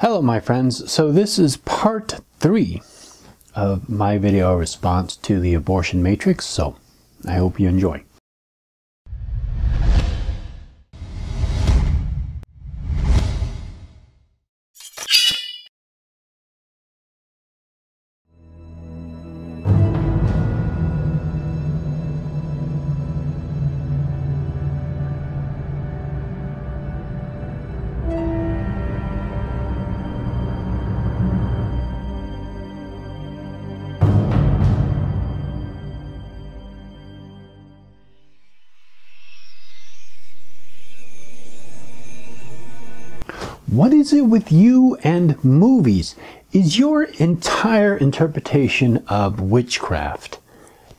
Hello my friends, so this is part 3 of my video response to the Abortion Matrix, so I hope you enjoy. What is it with you and movies? Is your entire interpretation of witchcraft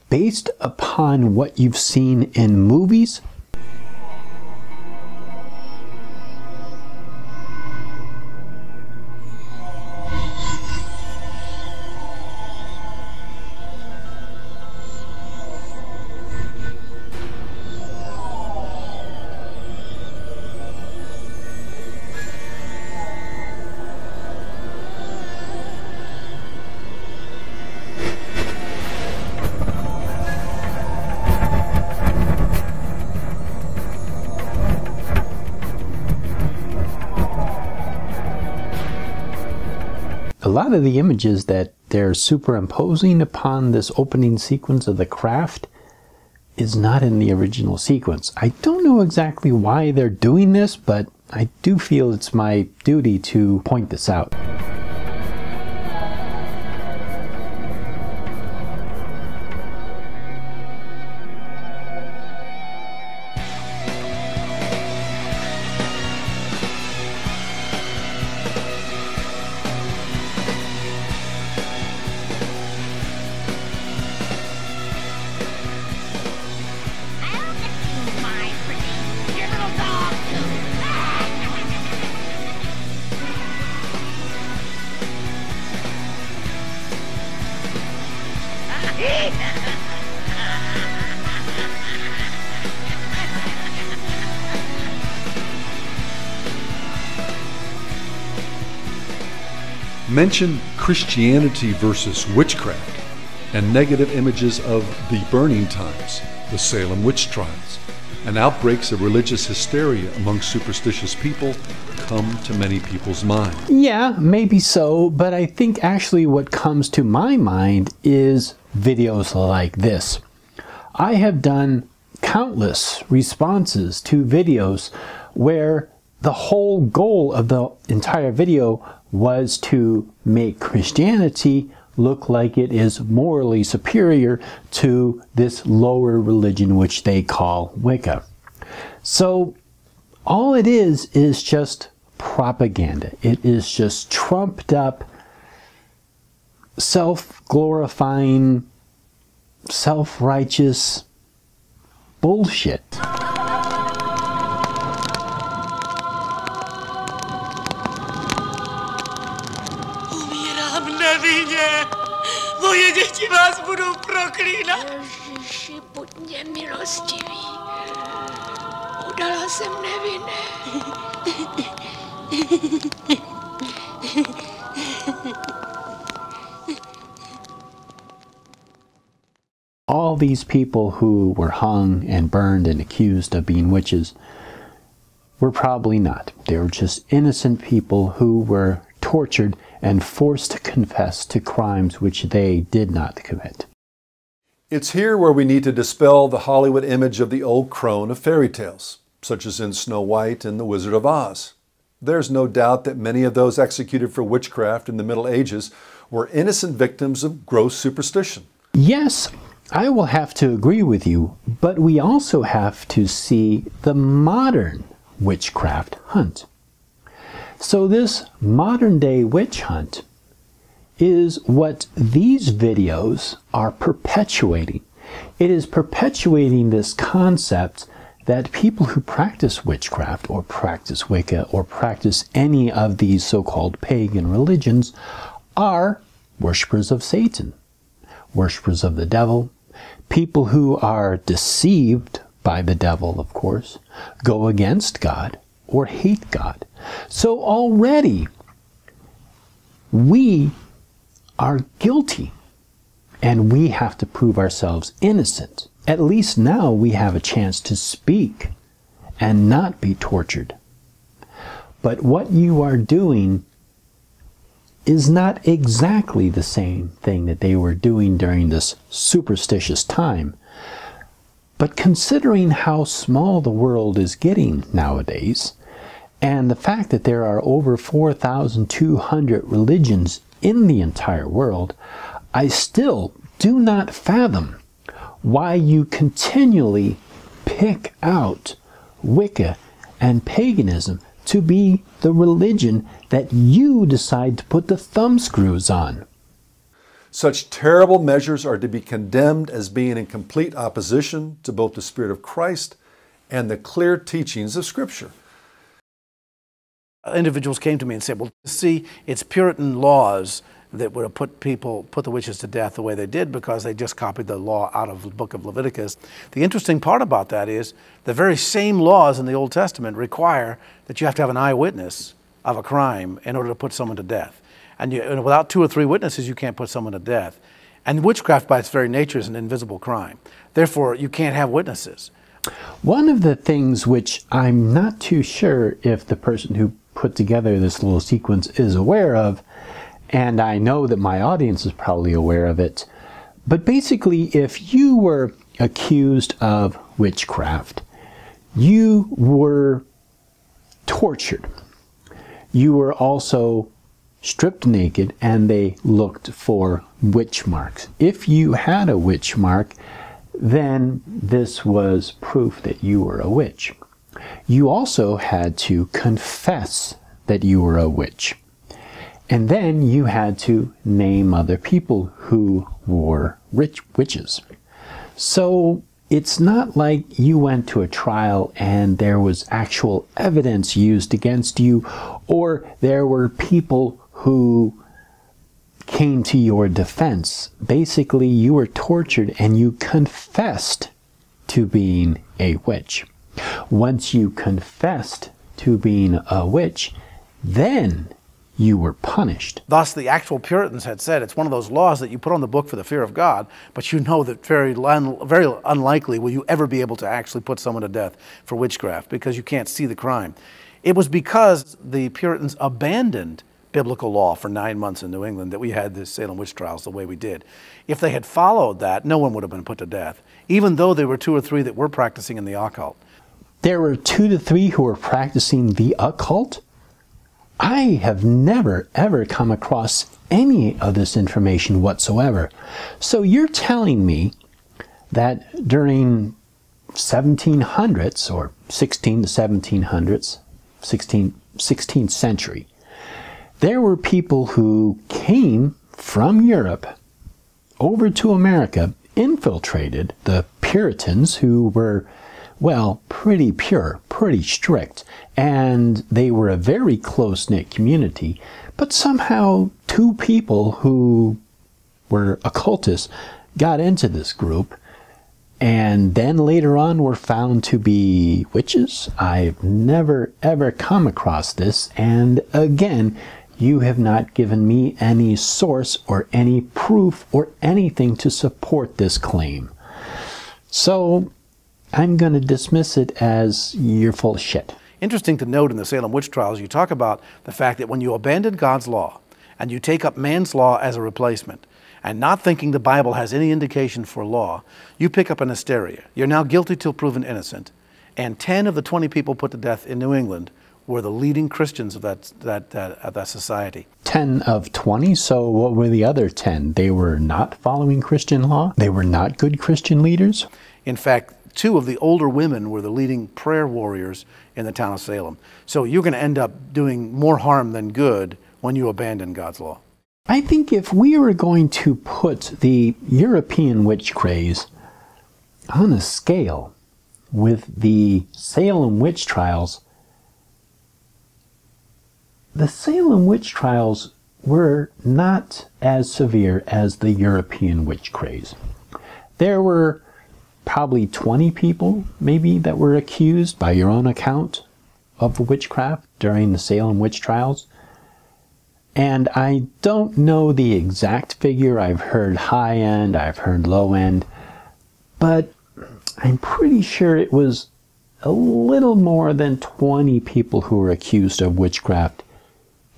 based upon what you've seen in movies? A lot of the images that they're superimposing upon this opening sequence of The Craft is not in the original sequence. I don't know exactly why they're doing this, but I do feel it's my duty to point this out. Mention Christianity versus witchcraft and negative images of the burning times, the Salem witch trials, and outbreaks of religious hysteria among superstitious people come to many people's minds. Yeah, maybe so, but I think actually what comes to my mind is videos like this. I have done countless responses to videos where the whole goal of the entire video was to make Christianity look like it is morally superior to this lower religion which they call Wicca. So all it is just propaganda. It is just trumped up, self-glorifying, self-righteous bullshit. Moje dzieci was budou proklínat. Ježiši, buď mě milostivý. Udala jsem nevinné. All these people who were hung and burned and accused of being witches were probably not. They were just innocent people who were tortured and forced to confess to crimes which they did not commit. It's here where we need to dispel the Hollywood image of the old crone of fairy tales, such as in Snow White and The Wizard of Oz. There's no doubt that many of those executed for witchcraft in the Middle Ages were innocent victims of gross superstition. Yes, I will have to agree with you, but we also have to see the modern witchcraft hunt. So this modern-day witch hunt is what these videos are perpetuating. It is perpetuating this concept that people who practice witchcraft or practice Wicca or practice any of these so-called pagan religions are worshippers of Satan, worshippers of the devil, people who are deceived by the devil, of course, go against God, or hate God. So already we are guilty and we have to prove ourselves innocent. At least now we have a chance to speak and not be tortured. But what you are doing is not exactly the same thing that they were doing during this superstitious time. But considering how small the world is getting nowadays, and the fact that there are over 4,200 religions in the entire world, I still do not fathom why you continually pick out Wicca and paganism to be the religion that you decide to put the thumbscrews on. Such terrible measures are to be condemned as being in complete opposition to both the Spirit of Christ and the clear teachings of Scripture. Individuals came to me and said, well, see, it's Puritan laws that would have put the witches to death the way they did, because they just copied the law out of the book of Leviticus. The interesting part about that is the very same laws in the Old Testament require that you have to have an eyewitness of a crime in order to put someone to death. And without two or three witnesses, you can't put someone to death. And witchcraft by its very nature is an invisible crime. Therefore, you can't have witnesses. One of the things which I'm not too sure if the person who put together this little sequence is aware of, and I know that my audience is probably aware of it, but basically if you were accused of witchcraft, you were tortured. You were also stripped naked and they looked for witch marks. If you had a witch mark, then this was proof that you were a witch. You also had to confess that you were a witch. And then you had to name other people who were witches. So it's not like you went to a trial and there was actual evidence used against you, or there were people who came to your defense. Basically, you were tortured and you confessed to being a witch. Once you confessed to being a witch, then you were punished. Thus, the actual Puritans had said, it's one of those laws that you put on the book for the fear of God, but you know that very unlikely will you ever be able to actually put someone to death for witchcraft, because you can't see the crime. It was because the Puritans abandoned biblical law for 9 months in New England that we had the Salem witch trials the way we did. If they had followed that, no one would have been put to death, even though there were two or three that were practicing in the occult. There were 2 to 3 who were practicing the occult? I have never, ever come across any of this information whatsoever. So you're telling me that during 1700s, or 16 to 1700s, 16th century, there were people who came from Europe over to America, infiltrated the Puritans, who were, well, pretty pure, pretty strict, and they were a very close-knit community, but somehow 2 people who were occultists got into this group, and then later on were found to be witches. I've never, ever come across this, and again, you have not given me any source or any proof or anything to support this claim. So I'm going to dismiss it as you're full of shit. Interesting to note in the Salem witch trials, you talk about the fact that when you abandon God's law and you take up man's law as a replacement, and not thinking the Bible has any indication for law, you pick up an hysteria. You're now guilty till proven innocent. And 10 of the 20 people put to death in New England were the leading Christians of that society. 10 of 20? So what were the other 10? They were not following Christian law? They were not good Christian leaders? In fact, 2 of the older women were the leading prayer warriors in the town of Salem. So you're going to end up doing more harm than good when you abandon God's law. I think if we were going to put the European witch craze on a scale with the Salem witch trials, the Salem witch trials were not as severe as the European witch craze. There were probably 20 people, maybe, that were accused by your own account of witchcraft during the Salem witch trials. And I don't know the exact figure. I've heard high end, I've heard low end, but I'm pretty sure it was a little more than 20 people who were accused of witchcraft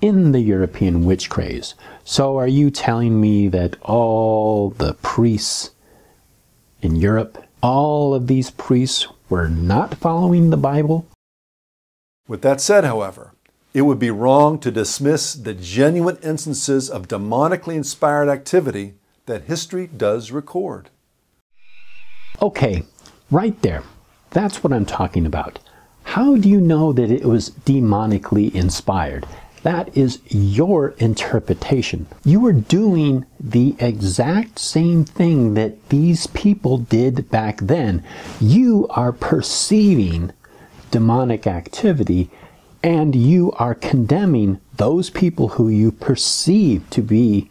in the European witch craze. So are you telling me that all the priests in Europe, all of these priests were not following the Bible? With that said, however, it would be wrong to dismiss the genuine instances of demonically inspired activity that history does record. Okay, right there. That's what I'm talking about. How do you know that it was demonically inspired? That is your interpretation. You were doing the exact same thing that these people did back then. You are perceiving demonic activity, and you are condemning those people who you perceive to be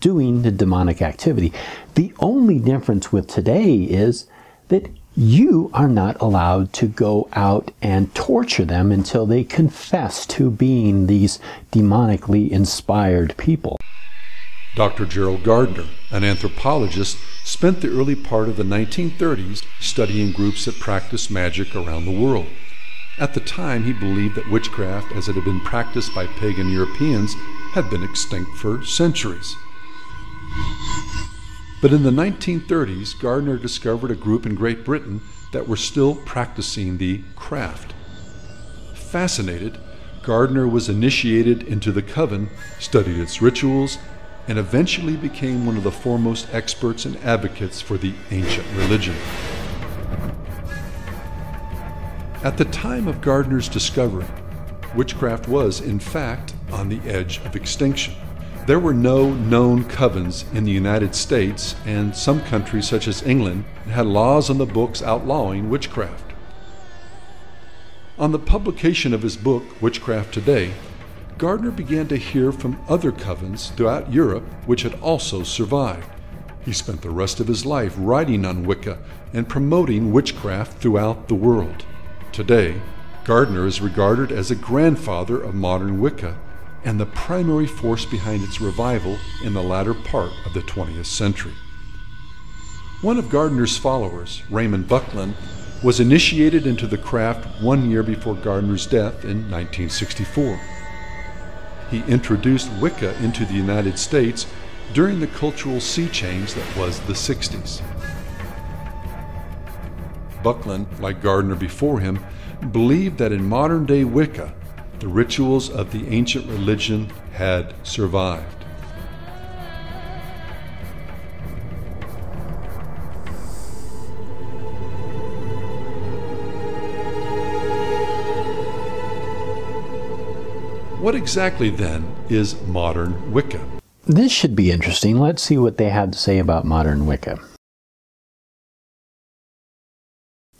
doing the demonic activity. The only difference with today is that you are not allowed to go out and torture them until they confess to being these demonically inspired people. Dr. Gerald Gardner, an anthropologist, spent the early part of the 1930s studying groups that practiced magic around the world. At the time, he believed that witchcraft, as it had been practiced by pagan Europeans, had been extinct for centuries. But in the 1930s, Gardner discovered a group in Great Britain that were still practicing the craft. Fascinated, Gardner was initiated into the coven, studied its rituals, and eventually became one of the foremost experts and advocates for the ancient religion. At the time of Gardner's discovery, witchcraft was, in fact, on the edge of extinction. There were no known covens in the United States, and some countries, such as England, had laws on the books outlawing witchcraft. On the publication of his book, Witchcraft Today, Gardner began to hear from other covens throughout Europe which had also survived. He spent the rest of his life writing on Wicca and promoting witchcraft throughout the world. Today, Gardner is regarded as a grandfather of modern Wicca, and the primary force behind its revival in the latter part of the 20th century. One of Gardner's followers, Raymond Buckland, was initiated into the craft 1 year before Gardner's death in 1964. He introduced Wicca into the United States during the cultural sea change that was the 60s. Buckland, like Gardner before him, believed that in modern-day Wicca, the rituals of the ancient religion had survived. What exactly, then, is modern Wicca? This should be interesting. Let's see what they had to say about modern Wicca.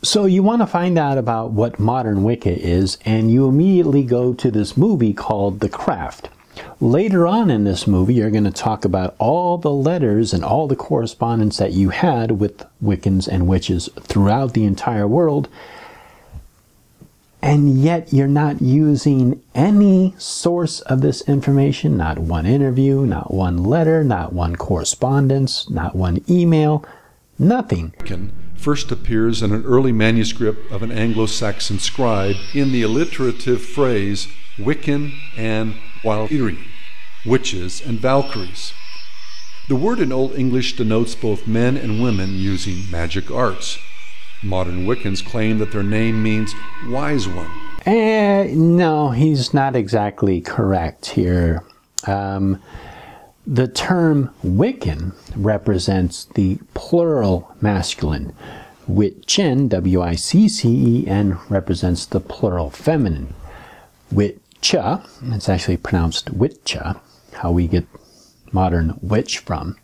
So you want to find out about what modern Wicca is, and you immediately go to this movie called The Craft. Later on in this movie, you're going to talk about all the letters and all the correspondence that you had with Wiccans and witches throughout the entire world, and yet you're not using any source of this information, not one interview, not one letter, not one correspondence, not one email, nothing. First appears in an early manuscript of an Anglo-Saxon scribe in the alliterative phrase Wiccan and Walpiri, witches and Valkyries. The word in Old English denotes both men and women using magic arts. Modern Wiccans claim that their name means wise one. No, he's not exactly correct here. The term Wiccan represents the plural masculine. Witchen, W-I-C-C-E-N, represents the plural feminine. Witcha, it's actually pronounced Witcha, how we get modern witch from.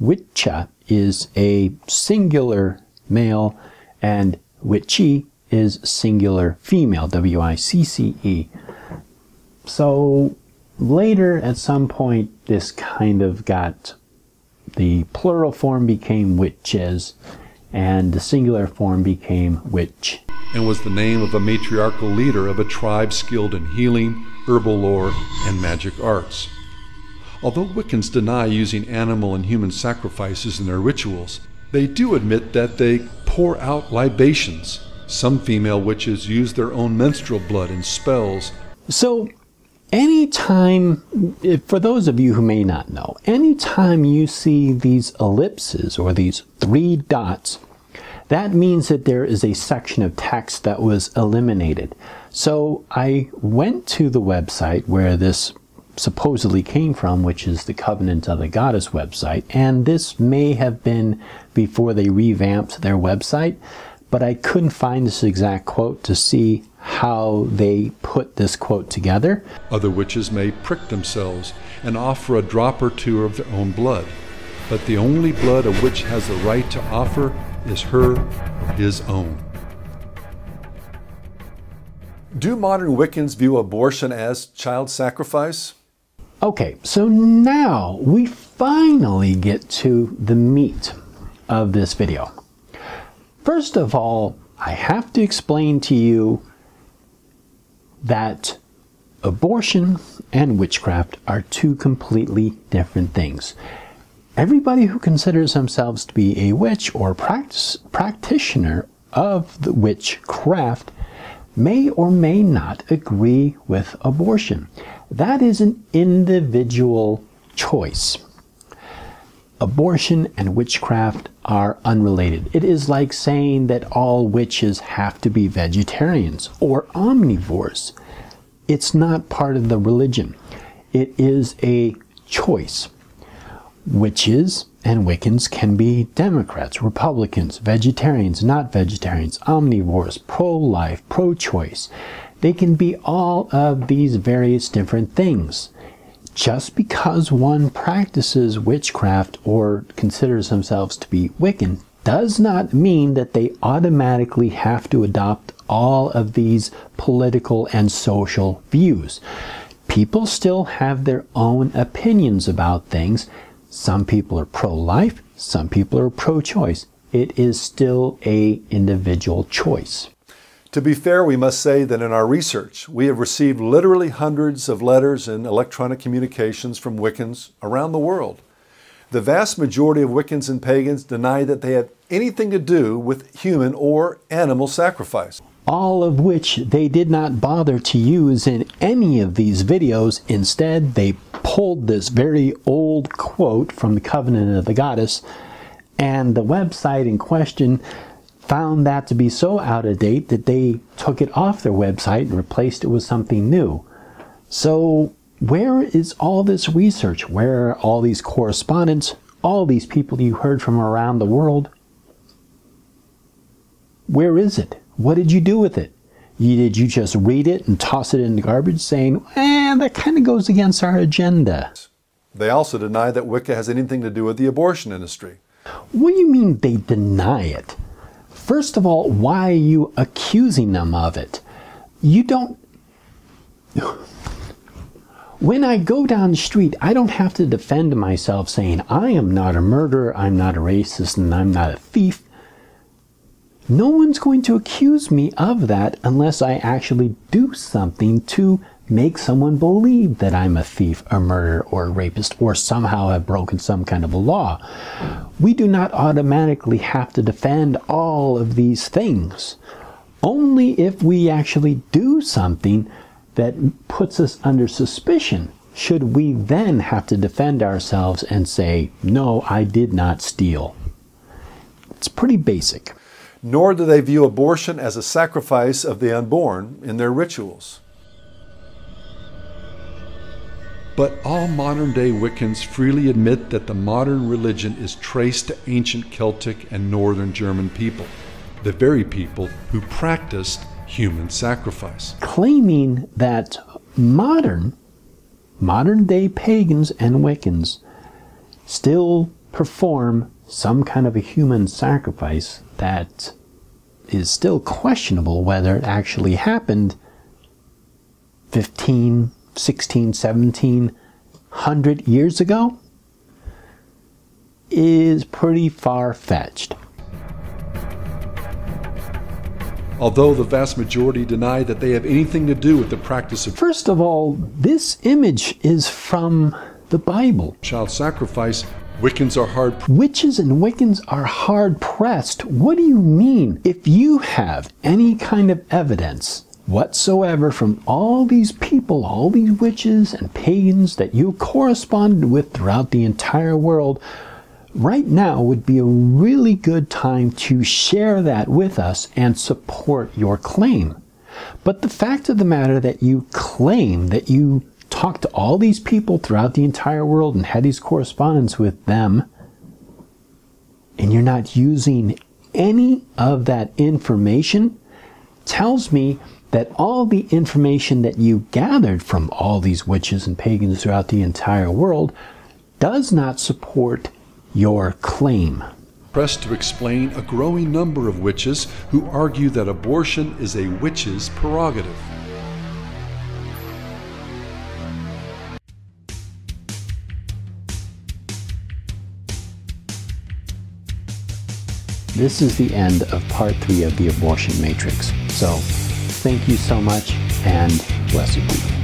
Witcha is a singular male, and Witchy is singular female, W-I-C-C-E. So later, at some point, this kind of got, the plural form became witches, and the singular form became witch. And was the name of a matriarchal leader of a tribe skilled in healing, herbal lore, and magic arts. Although Wiccans deny using animal and human sacrifices in their rituals, they do admit that they pour out libations. Some female witches use their own menstrual blood in spells. So, anytime, for those of you who may not know, anytime you see these ellipses or these three dots, that means that there is a section of text that was eliminated. So I went to the website where this supposedly came from, which is the Covenant of the Goddess website, and this may have been before they revamped their website, but I couldn't find this exact quote to see how they put this quote together. Other witches may prick themselves and offer a drop or two of their own blood, but the only blood a witch has the right to offer is her or his own. Do modern Wiccans view abortion as child sacrifice? Okay, so now we finally get to the meat of this video. First of all, I have to explain to you that abortion and witchcraft are two completely different things. Everybody who considers themselves to be a witch or practitioner of the witchcraft may or may not agree with abortion. That is an individual choice. Abortion and witchcraft are unrelated. It is like saying that all witches have to be vegetarians or omnivores. It's not part of the religion. It is a choice. Witches and Wiccans can be Democrats, Republicans, vegetarians, not vegetarians, omnivores, pro-life, pro-choice. They can be all of these various different things. Just because one practices witchcraft or considers themselves to be Wiccan does not mean that they automatically have to adopt all of these political and social views. People still have their own opinions about things. Some people are pro-life, some people are pro-choice. It is still an individual choice. To be fair, we must say that in our research, we have received literally hundreds of letters and electronic communications from Wiccans around the world. The vast majority of Wiccans and pagans deny that they have anything to do with human or animal sacrifice. All of which they did not bother to use in any of these videos. Instead, they pulled this very old quote from the Covenant of the Goddess, and the website in question found that to be so out of date that they took it off their website and replaced it with something new. So where is all this research? Where are all these correspondents? All these people you heard from around the world? Where is it? What did you do with it? Did you just read it and toss it in the garbage saying, that kind of goes against our agenda? They also deny that Wicca has anything to do with the abortion industry. What do you mean they deny it? First of all, why are you accusing them of it? You don't... When I go down the street, I don't have to defend myself saying, I am not a murderer, I'm not a racist, and I'm not a thief. No one's going to accuse me of that unless I actually do something to make someone believe that I'm a thief, a murderer, or a rapist, or somehow have broken some kind of a law. We do not automatically have to defend all of these things. Only if we actually do something that puts us under suspicion should we then have to defend ourselves and say, no, I did not steal. It's pretty basic. Nor do they view abortion as a sacrifice of the unborn in their rituals. But all modern-day Wiccans freely admit that the modern religion is traced to ancient Celtic and Northern German people, the very people who practiced human sacrifice. Claiming that modern-day pagans and Wiccans still perform some kind of a human sacrifice that is still questionable whether it actually happened 15, 16, 17, 100 years ago is pretty far-fetched. Although the vast majority deny that they have anything to do with the practice of... First of all, this image is from the Bible. Child sacrifice. Wiccans are hard. Witches and Wiccans are hard pressed. What do you mean? If you have any kind of evidence whatsoever from all these people, all these witches and pagans that you corresponded with throughout the entire world, right now would be a really good time to share that with us and support your claim. But the fact of the matter that you claim that you talked to all these people throughout the entire world and had these correspondence with them, and you're not using any of that information, tells me that all the information that you gathered from all these witches and pagans throughout the entire world does not support your claim. Pressed to explain a growing number of witches who argue that abortion is a witch's prerogative. This is the end of part 3 of the Abortion Matrix. So, thank you so much, and bless you.